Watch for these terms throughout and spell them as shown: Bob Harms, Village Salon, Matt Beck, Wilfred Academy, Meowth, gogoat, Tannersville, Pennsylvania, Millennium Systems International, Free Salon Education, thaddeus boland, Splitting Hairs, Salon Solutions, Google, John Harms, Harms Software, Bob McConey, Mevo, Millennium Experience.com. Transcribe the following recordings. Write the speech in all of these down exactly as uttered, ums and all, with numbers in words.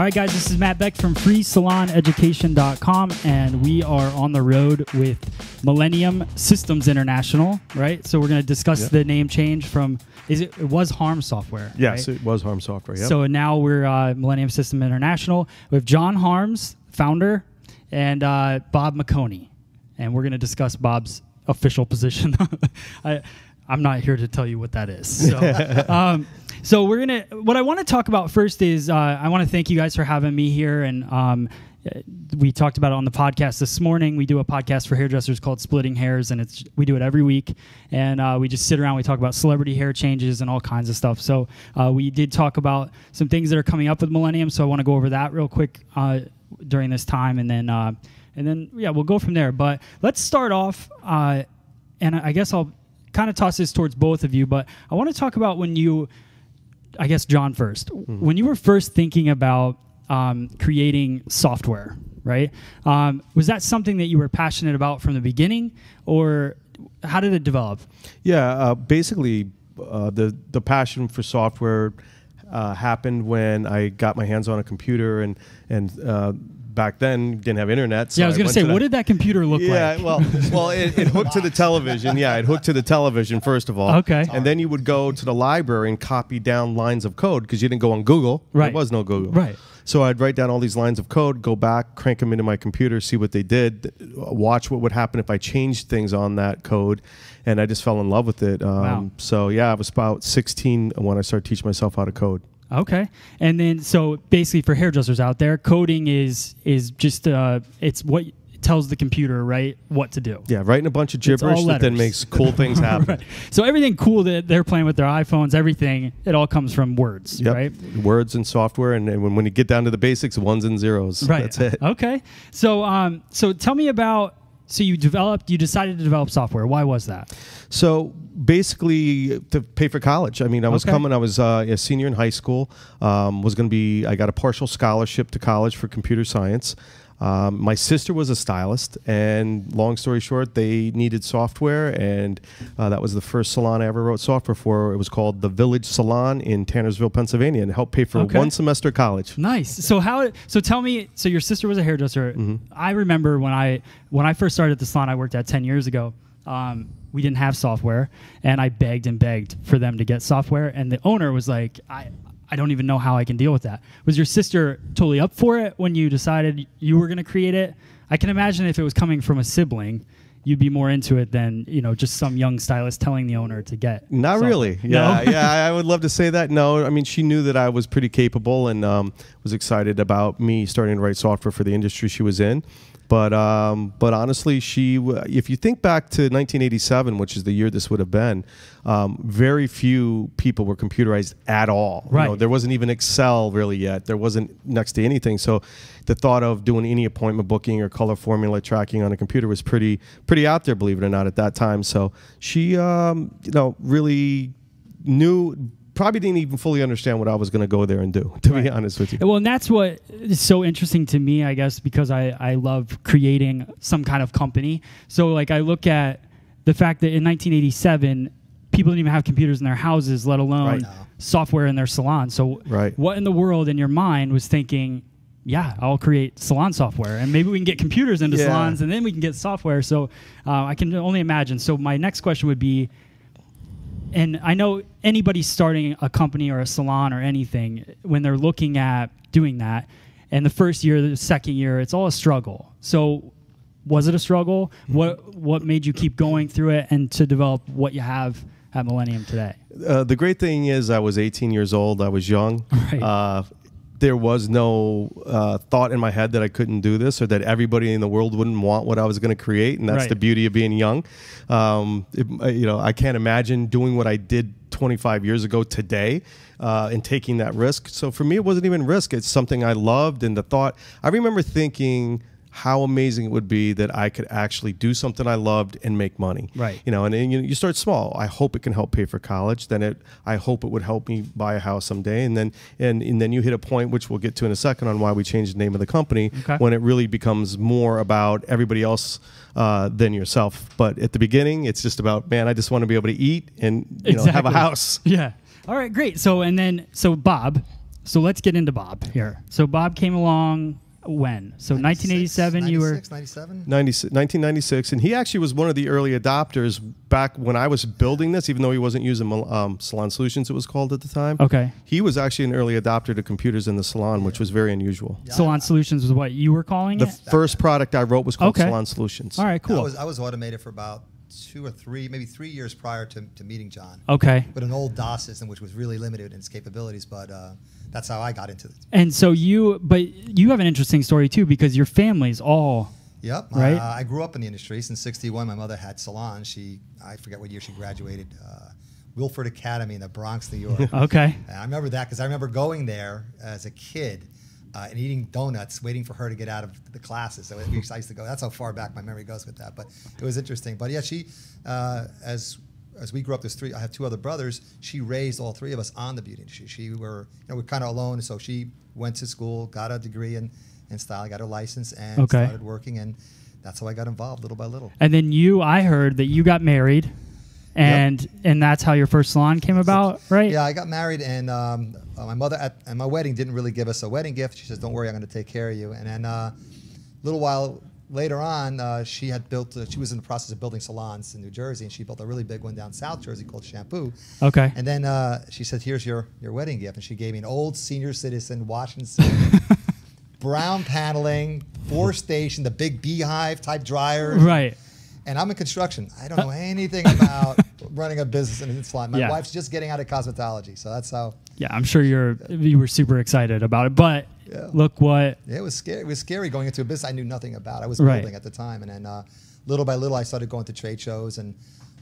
All right, guys, this is Matt Beck from free salon education dot com, and we are on the road with Millennium Systems International, right? So we're going to discuss yep. the name change from, is it, it was Harms Software, Yes, right? It was Harms Software, yep. So now we're uh, Millennium Systems International with John Harms, founder, and uh, Bob McConey. And we're going to discuss Bob's official position. I, I'm not here to tell you what that is. So, um, so we're gonna. What I want to talk about first is uh, I want to thank you guys for having me here. And um, we talked about it on the podcast this morning. We do a podcast for hairdressers called Splitting Hairs, and it's we do it every week. And uh, we just sit around. We talk about celebrity hair changes and all kinds of stuff. So uh, we did talk about some things that are coming up with Millennium. So I want to go over that real quick uh, during this time, and then uh, and then yeah, we'll go from there. But let's start off, uh, and I guess I'll kind of toss this towards both of you, but I want to talk about when you, I guess, John first, mm-hmm. when you were first thinking about um, creating software, right? Um, was that something that you were passionate about from the beginning, or how did it develop? Yeah, uh, basically uh, the, the passion for software uh, happened when I got my hands on a computer, and, and uh, back then didn't have internet. So yeah, I was going to say, what did that computer look yeah, like? Yeah, well, well, it, it hooked to the television. Yeah, it hooked to the television, first of all. Okay. And then you would go to the library and copy down lines of code because you didn't go on Google. Right. There was no Google. Right. So I'd write down all these lines of code, go back, crank them into my computer, see what they did, watch what would happen if I changed things on that code, and I just fell in love with it. Um, wow. So yeah, I was about sixteen when I started teaching myself how to code. Okay, and then so basically for hairdressers out there, coding is is just uh, it's what tells the computer, right, what to do. Yeah, writing a bunch of gibberish that then makes cool things happen. Right. So everything cool that they're playing with their iPhones, everything, it all comes from words, yep. right? Words and software, and, and when, when you get down to the basics, ones and zeros. Right. That's it. Okay, so um, so tell me about. So you developed, you decided to develop software. Why was that? So basically to pay for college. I mean, I was okay. coming, I was uh, a senior in high school, um, was going to be, I got a partial scholarship to college for computer science. Um, my sister was a stylist, and long story short, they needed software, and uh, that was the first salon I ever wrote software for. It was called the Village Salon in Tannersville, Pennsylvania, and helped pay for okay. one semester of college. Nice. So how? So tell me. So your sister was a hairdresser. Mm-hmm. I remember when I when I first started at the salon I worked at ten years ago. Um, we didn't have software, and I begged and begged for them to get software, and the owner was like, I. I don't even know how I can deal with that. Was your sister totally up for it when you decided you were going to create it? I can imagine if it was coming from a sibling, you'd be more into it than, you know, just some young stylist telling the owner to get. Not something. Really. Yeah, no? yeah. I would love to say that. No, I mean, she knew that I was pretty capable and um, was excited about me starting to write software for the industry she was in. But um, but honestly, she. W if you think back to nineteen eighty-seven, which is the year this would have been, um, very few people were computerized at all. Right. You know, there wasn't even Excel really yet. There wasn't next to anything. So the thought of doing any appointment booking or color formula tracking on a computer was pretty pretty out there, believe it or not, at that time. So she, um, you know, really knew. Probably didn't even fully understand what I was going to go there and do, to right. be honest with you. Well, and that's what is so interesting to me, I guess, because I, I love creating some kind of company. So, like, I look at the fact that in nineteen eighty-seven, people didn't even have computers in their houses, let alone right. software in their salon. So right. what in the world in your mind was thinking, yeah, I'll create salon software, and maybe we can get computers into yeah. salons, and then we can get software. So uh, I can only imagine. So my next question would be, and I know anybody starting a company or a salon or anything, when they're looking at doing that, and the first year, the second year, it's all a struggle. So was it a struggle? What, what made you keep going through it and to develop what you have at Millennium today? Uh, the great thing is I was eighteen years old. I was young. Right. Uh, there was no uh, thought in my head that I couldn't do this or that everybody in the world wouldn't want what I was going to create. And that's right. the beauty of being young. Um, it, you know, I can't imagine doing what I did twenty-five years ago today uh, and taking that risk. So for me, it wasn't even risk. It's something I loved. And the thought, I remember thinking how amazing it would be that I could actually do something I loved and make money. Right. You know, and, and you, you start small. I hope it can help pay for college. Then it, I hope it would help me buy a house someday. And then, and, and then you hit a point, which we'll get to in a second, on why we changed the name of the company, okay. when it really becomes more about everybody else uh, than yourself. But at the beginning, it's just about, man, I just want to be able to eat and you exactly. know, have a house. Yeah. All right, great. So, and then, so Bob, So let's get into Bob here. So Bob came along when? So nineteen eighty-seven, you were... ninety-seven? nineteen ninety-six, and he actually was one of the early adopters back when I was building this, even though he wasn't using um, Salon Solutions, it was called at the time. Okay. He was actually an early adopter to computers in the salon, which was very unusual. Yeah. Salon Solutions was what you were calling the it? The first product I wrote was called okay. Salon Solutions. All right, cool. I was, I was automated for about two or three, maybe three years prior to, to meeting John. Okay. But an old DOS system, which was really limited in its capabilities, but uh, that's how I got into it. And so you, but you have an interesting story too, because your family's all, yep, right? Uh, I grew up in the industry since sixty-one. My mother had salons. She, I forget what year she graduated, uh, Wilfred Academy in the Bronx, New York. Okay. And I remember that because I remember going there as a kid Uh, and eating donuts, waiting for her to get out of the classes. So I used to go. That's how far back my memory goes with that. But it was interesting. But yeah, she, uh, as as we grew up, there's three. I have two other brothers. She raised all three of us on the beauty industry. She were, you know, we're kind of alone. So she went to school, got a degree in in style, got her license, and okay. started working. And that's how I got involved, little by little. And then you, I heard that you got married. And yep. and that's how your first salon came about, right? Yeah, I got married, and um, my mother at, at my wedding didn't really give us a wedding gift. She says, "Don't worry, I'm going to take care of you." And then uh, a little while later on, uh, she had built. A, she was in the process of building salons in New Jersey, and she built a really big one down South Jersey called Shampoo. Okay. And then uh, she said, "Here's your your wedding gift," and she gave me an old senior citizen Washington. Brown paneling, four station, the big beehive type dryer. Right. And I'm in construction. I don't know anything about running a business in this line. My yeah. wife's just getting out of cosmetology, so that's how. Yeah, I'm sure you're you were super excited about it, but yeah. look what it was scary. It was scary going into a business I knew nothing about. I was building right. at the time, and then uh, little by little, I started going to trade shows, and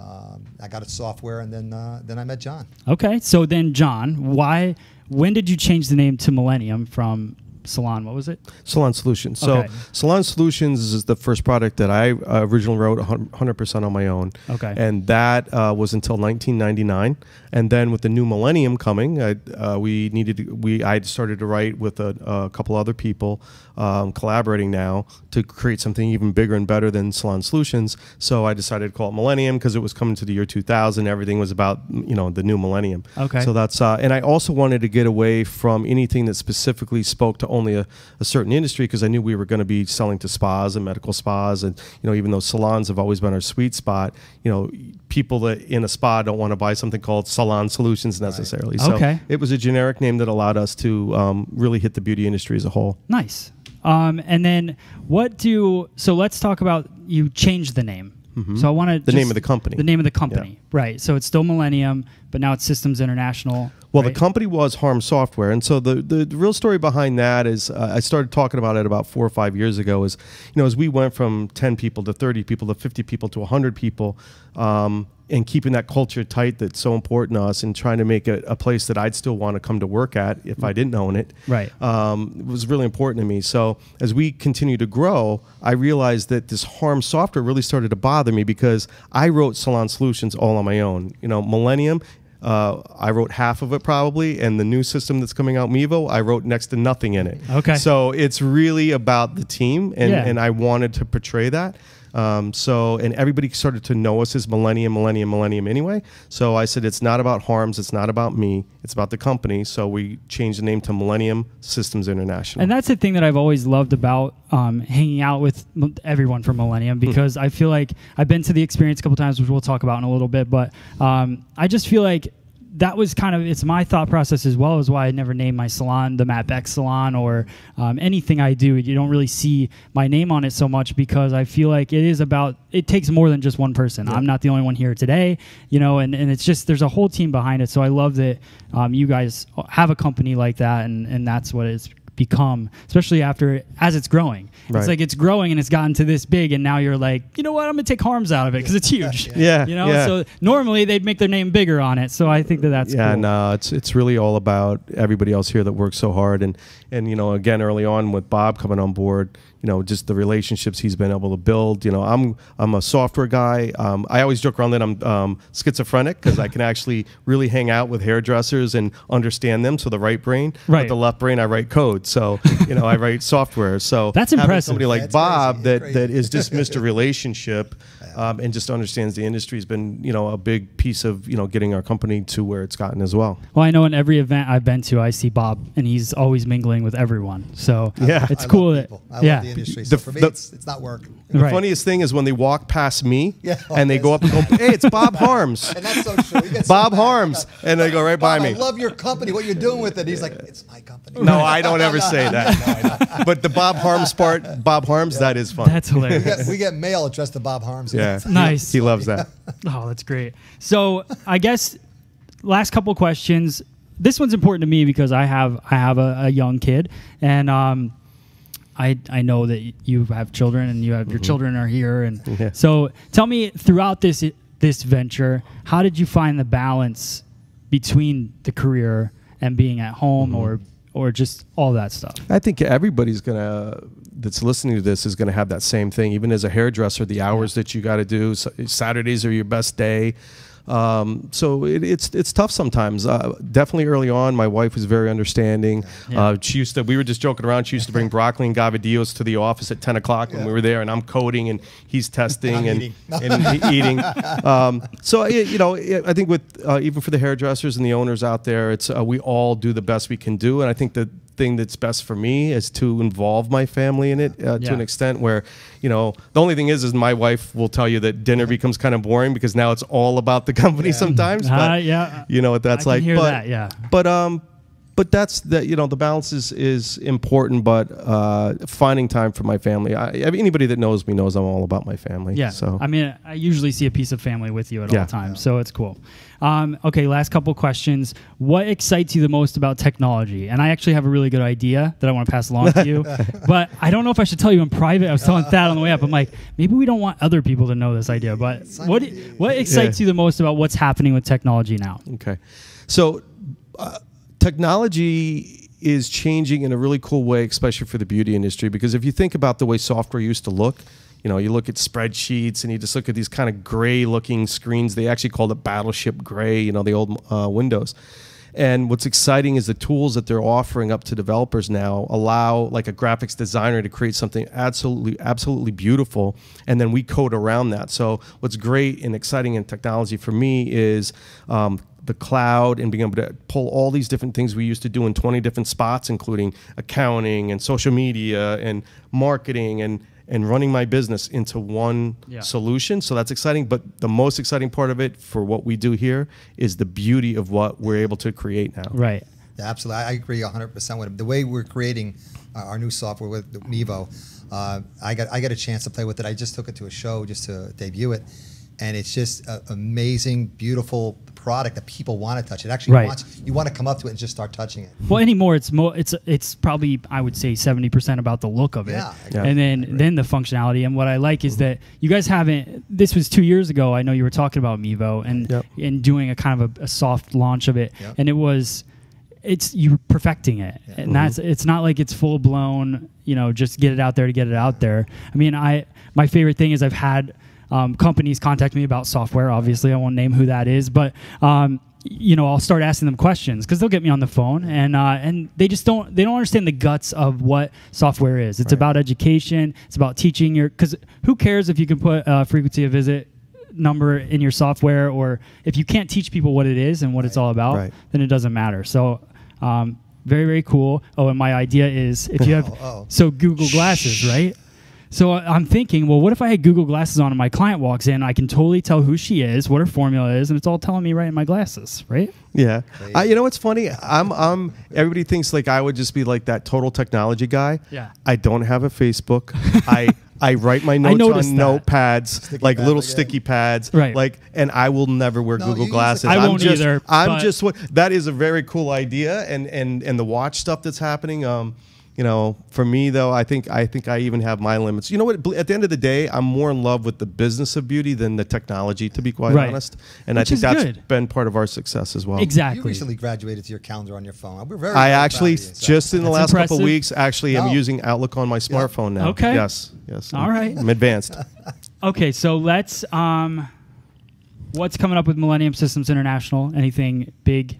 um, I got a software, and then uh, then I met John. Okay, so then John, why? When did you change the name to Millennium from? Salon, what was it? Salon Solutions. Okay. So Salon Solutions is the first product that I uh, originally wrote one hundred percent on my own. Okay. And that uh, was until nineteen ninety-nine. And then with the new millennium coming, I, uh, we needed to, we I started to write with a, a couple other people um, collaborating now to create something even bigger and better than Salon Solutions. So I decided to call it Millennium because it was coming to the year two thousand. Everything was about, you know, the new millennium. Okay. So that's uh, and I also wanted to get away from anything that specifically spoke to only a, a certain industry, because I knew we were going to be selling to spas and medical spas, and you know, even though salons have always been our sweet spot, you know, people that in a spa don't want to buy something called Salon Solutions necessarily. Right. Okay. So it was a generic name that allowed us to um, really hit the beauty industry as a whole. Nice. Um, and then what do so let's talk about you changed the name. Mm-hmm. So I want to the just, name of the company. The name of the company, yeah. right? So it's still Millennium, but now it's Systems International. Well, right? The company was Harms Software, and so the, the the real story behind that is uh, I started talking about it about four or five years ago. Is you know as we went from ten people to thirty people to fifty people to a hundred people. Um, And keeping that culture tight that's so important to us, and trying to make it a place that I'd still want to come to work at if I didn't own it, right? Um, it was really important to me. So as we continue to grow, I realized that this Harms Software really started to bother me, because I wrote Salon Solutions all on my own. You know, Millennium, uh, I wrote half of it probably, and the new system that's coming out, Mevo, I wrote next to nothing in it. Okay. So it's really about the team, and, yeah. and I wanted to portray that. Um, so, and everybody started to know us as Millennium, Millennium, Millennium anyway. So I said, it's not about Harms, it's not about me, it's about the company. So we changed the name to Millennium Systems International. And that's the thing that I've always loved about um, hanging out with everyone from Millennium, because hmm. I feel like I've been to the experience a couple times, which we'll talk about in a little bit, but um, I just feel like that was kind of, it's my thought process as well, as why I never named my salon the Matt Beck Salon, or um, anything I do. You don't really see my name on it so much, because I feel like it is about, it takes more than just one person. Yeah. I'm not the only one here today, you know, and, and it's just, there's a whole team behind it. So I love that um, you guys have a company like that, and, and that's what it's become, especially after as it's growing. Right. It's like it's growing and it's gotten to this big, and now you're like, you know what, I'm gonna take Harms out of it because it's huge. yeah. yeah, you know. Yeah. So normally they'd make their name bigger on it. So I think that that's yeah. Cool. And uh, it's it's really all about everybody else here that works so hard, and And, you know, again, early on with Bob coming on board, you know, just the relationships he's been able to build. You know, I'm I'm a software guy. Um, I always joke around that I'm um, schizophrenic because I can actually really hang out with hairdressers and understand them. So the right brain, right. But the left brain, I write code. So, you know, I write software. So that's impressive. Having somebody like that's Bob that, that is just Mister Relationship um, and just understands the industry has been, you know, a big piece of, you know, getting our company to where it's gotten as well. Well, I know in every event I've been to, I see Bob and he's always mingling with everyone, so yeah, it's I cool. Love I yeah, love the industry. So the, for me, the, it's, it's not work. The right. funniest thing is when they walk past me yeah, oh, and they go up and go, "Hey, it's Bob Harms." And that's so true. Bob Harms, and they go right Bob, by me. I love your company. What you're doing with it? He's like, "It's my company." No, I don't ever say that. no, no. But the Bob Harms part, Bob Harms, yeah. that is fun. That's hilarious. we, get, we get mail addressed to Bob Harms. Yeah, nice. He loves that. Oh, that's great. So I guess last couple questions. This one's important to me because I have I have a, a young kid, and um, I I know that you have children, and you have mm-hmm. your children are here, and yeah. so tell me throughout this this venture, how did you find the balance between the career and being at home, mm-hmm. or or just all that stuff? I think everybody's gonna that's listening to this is gonna have that same thing. Even as a hairdresser, the hours yeah. that you got to do, so Saturdays are your best day. Um, so it, it's it's tough sometimes. Uh, definitely early on, my wife was very understanding. Yeah. Uh, she used to. We were just joking around. She used to bring broccoli and gavadillos to the office at ten o'clock yeah. when we were there, and I'm coding and he's testing and eating. and eating. Um, so it, you know, it, I think with uh, even for the hairdressers and the owners out there, it's uh, we all do the best we can do, and I think that. Thing that's best for me is to involve my family in it uh, yeah. to an extent where, you know, the only thing is, is my wife will tell you that dinner becomes kind of boring because now it's all about the company yeah. sometimes. But uh, yeah. you know what that's I like. Can hear but, that, yeah. but um, but that's that. You know, the balance is is important, but uh, finding time for my family. I, I mean, anybody that knows me knows I'm all about my family. Yeah. So I mean, I usually see a piece of family with you at yeah. all times, yeah. so it's cool. Um, okay, last couple questions. What excites you the most about technology? And I actually have a really good idea that I want to pass along to you, but I don't know if I should tell you in private. I was telling Thad on the way up. I'm like, maybe we don't want other people to know this idea, but what what excites yeah. you the most about what's happening with technology now? Okay, so uh, technology is changing in a really cool way, especially for the beauty industry, because if you think about the way software used to look, you know, you look at spreadsheets and you just look at these kind of gray looking screens. They actually called it Battleship Gray, you know, the old uh, Windows. And what's exciting is the tools that they're offering up to developers now allow like a graphics designer to create something absolutely, absolutely beautiful. And then we code around that. So what's great and exciting in technology for me is um, the cloud and being able to pull all these different things we used to do in twenty different spots, including accounting and social media and marketing and and running my business into one yeah. solution. So that's exciting. But the most exciting part of it for what we do here is the beauty of what we're able to create now. Right. Yeah, absolutely. I agree one hundred percent with it. The way we're creating our new software with Mevo, uh, I got I got a chance to play with it. I just took it to a show just to debut it. And it's just an amazing, beautiful product that people want to touch. It actually right. wants, you want to come up to it and just start touching it. Well, anymore it's mo it's it's probably I would say seventy percent about the look of it, yeah, yeah. and then right. then the functionality. And what I like is mm-hmm. that you guys haven't. This was two years ago. I know you were talking about Mevo and yep. and doing a kind of a, a soft launch of it, yep. and it was. It's you're perfecting it, yeah. and mm-hmm. that's it's not like it's full blown. You know, just get it out there to get it out there. I mean, I my favorite thing is I've had. Um, companies contact me about software. Obviously, I won't name who that is, but um, you know, I'll start asking them questions because they'll get me on the phone, and uh, and they just don't they don't understand the guts of what software is. It's right. about education. It's about teaching your. Because who cares if you can put uh, frequency of visit number in your software, or if you can't teach people what it is and what right. it's all about, right. then it doesn't matter. So. Um, very very cool. Oh, and my idea is if you have oh, oh. so Google Glasses, right? So I'm thinking, well, what if I had Google Glasses on and my client walks in? I can totally tell who she is, what her formula is, and it's all telling me right in my glasses, right? Yeah. I, you know what's funny? I'm, I'm, everybody thinks like I would just be like that total technology guy. Yeah. I don't have a Facebook. I... I write my notes on notepads, sticky like pad little again. sticky pads, right. like, and I will never wear no, Google Glasses. I I'm won't just, either. I'm just what that is a very cool idea, and and and the watch stuff that's happening. Um, You know, for me though, I think I think I even have my limits. You know what? At the end of the day, I'm more in love with the business of beauty than the technology, to be quite right. honest. And Which I think that's good. been part of our success as well. Exactly. You recently graduated to your calendar on your phone. We're very. I very actually proud of you, so. just in that's the last impressive. couple of weeks, actually, oh. am using Outlook on my smartphone yeah. now. Okay. Yes. Yes. All I'm, right. I'm advanced. Okay, so let's. Um, what's coming up with Millennium Systems International? Anything big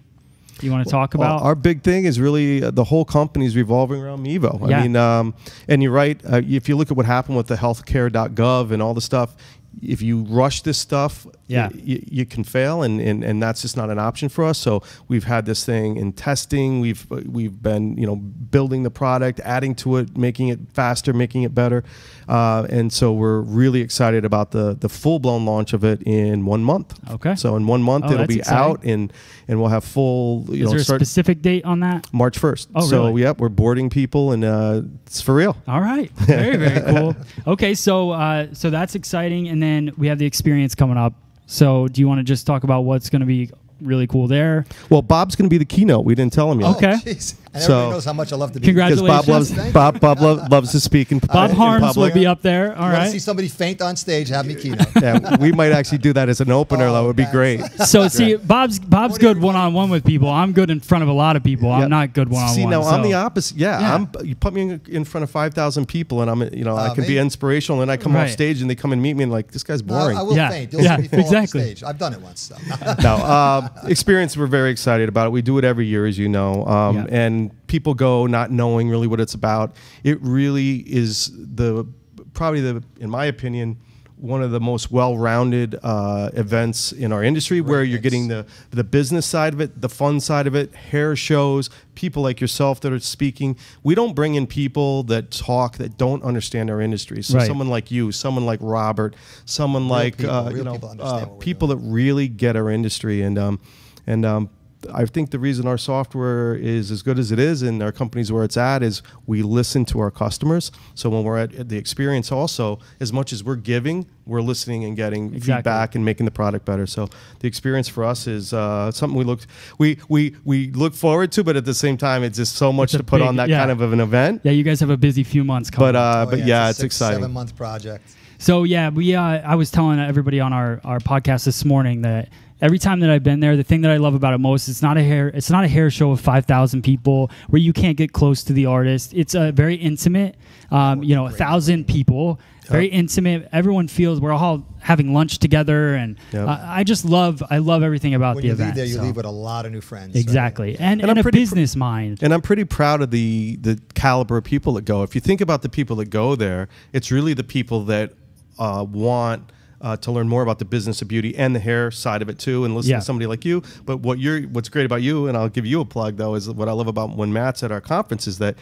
you want to talk about? Well, our big thing is really uh, the whole company is revolving around Mevo. Yeah. I mean, um, and you're right. Uh, if you look at what happened with the healthcare dot gov and all the stuff, if you rush this stuff, yeah. you can fail, and, and, and that's just not an option for us. So we've had this thing in testing. We've we've been you know building the product, adding to it, making it faster, making it better, uh, and so we're really excited about the the full blown launch of it in one month. Okay. So in one month oh, it'll be exciting. out, and and we'll have full. You Is know, there a start specific date on that? March first. Oh, so really? Yep, we're boarding people, and uh, it's for real. All right. Very very cool. Okay, so uh, so that's exciting, and then we have the experience coming up. So do you want to just talk about what's going to be really cool there? Well, Bob's going to be the keynote. We didn't tell him yet. Okay. Oh, geez. And so, everybody knows how much I love to be. Congratulations. Because Bob loves, Bob, Bob lo loves to speak. In, Bob uh, Harms will be up there. All you right. want to see somebody faint on stage, have me keynote. Yeah, we might actually do that as an opener. Oh, that would be great. So see, Bob's Bob's good one-on-one -on -one with people. I'm good in front of a lot of people. Yep. I'm not good one-on-one. -on -one, see, now so. I'm the opposite. Yeah, yeah. I'm, you put me in, in front of five thousand people, and I'm, you know, uh, I can maybe. be inspirational. And then I come right. off stage, and they come and meet me, and like, this guy's boring. No, I will yeah. faint. You'll yeah, see me fall exactly. off stage. I've done it once. So. No, um, experience. We're very excited about it. We do it every year, as you know, um, and. people go not knowing really what it's about. It really is the probably the, in my opinion, one of the most well-rounded uh, events in our industry, right, where you're getting the the business side of it, the fun side of it, hair shows, people like yourself that are speaking. We don't bring in people that talk that don't understand our industry. So right. someone like you, someone like Robert, someone real like people, uh, you know people, uh, people that really get our industry, and um, and um, I think the reason our software is as good as it is and our company's where it's at is we listen to our customers. So when we're at the experience also, as much as we're giving, we're listening and getting exactly. feedback and making the product better. So the experience for us is uh, something we look we we we look forward to, but at the same time, it's just so much to put big, on that yeah. kind of, of an event. Yeah, you guys have a busy few months coming. But uh, oh, but yeah, yeah it's, it's six, exciting. Seven month project. So yeah, we uh, I was telling everybody on our our podcast this morning that. Every time that I've been there, the thing that I love about it most, it's not a hair, it's not a hair show of five thousand people where you can't get close to the artist. It's a very intimate, um, you know, a thousand people, very yep. intimate. Everyone feels we're all having lunch together, and yep. uh, I just love, I love everything about when the you event. Leave there, you so. leave with a lot of new friends. Exactly, right? and, and, and a business mind. And I'm pretty proud of the the caliber of people that go. If you think about the people that go there, it's really the people that uh, want. Uh, to learn more about the business of beauty and the hair side of it too, and listen yeah. to somebody like you. But what you're, what's great about you, and I'll give you a plug though, is what I love about when Matt's at our conference is that,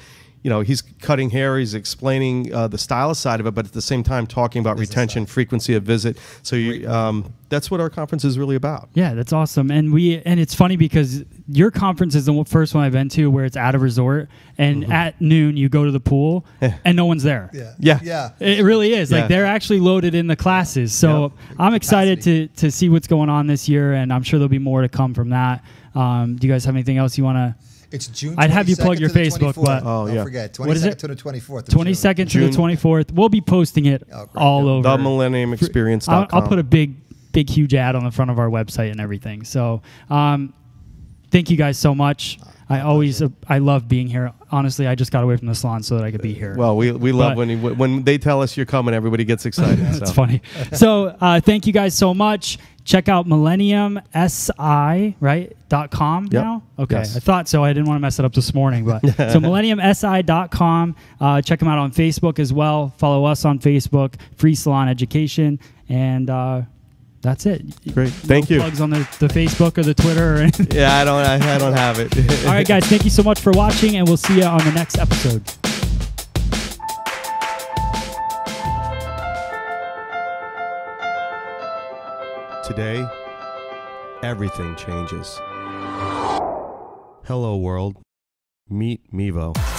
you know, he's cutting hair, he's explaining uh, the stylist side of it, but at the same time talking about retention, frequency of visit. So you, um, that's what our conference is really about. Yeah, that's awesome. And we, and it's funny because your conference is the first one I've been to where it's at a resort, and mm-hmm. at noon you go to the pool yeah. and no one's there. Yeah, yeah, yeah. It really is. Yeah. Like they're actually loaded in the classes. So yeah. I'm excited to to see what's going on this year, and I'm sure there'll be more to come from that. Um, do you guys have anything else you want to? It's June. I'd have you plug your Facebook, but oh, don't yeah. forget, twenty-second to the twenty-fourth. twenty-second to the twenty-fourth. We'll be posting it oh, all yeah. over. The Millennium Experience dot com. I'll, I'll put a big, big, huge ad on the front of our website and everything. So, um, thank you guys so much. I always, uh, I love being here. Honestly, I just got away from the salon so that I could be here. Well, we, we love but, when you, when they tell us you're coming, everybody gets excited. It's so. funny. So uh, thank you guys so much. Check out Millennium S I dot com yep. now? Okay, yes. I thought so. I didn't want to mess it up this morning. But so Millennium S I dot com. Uh, check them out on Facebook as well. Follow us on Facebook, Free Salon Education. And... Uh, that's it. Great. No thank plugs you. Plugs on the, the Facebook or the Twitter. Or anything. Yeah, I don't, I, I don't have it. All right, guys. Thank you so much for watching, and we'll see you on the next episode. Today, everything changes. Hello, world. Meet Mevo.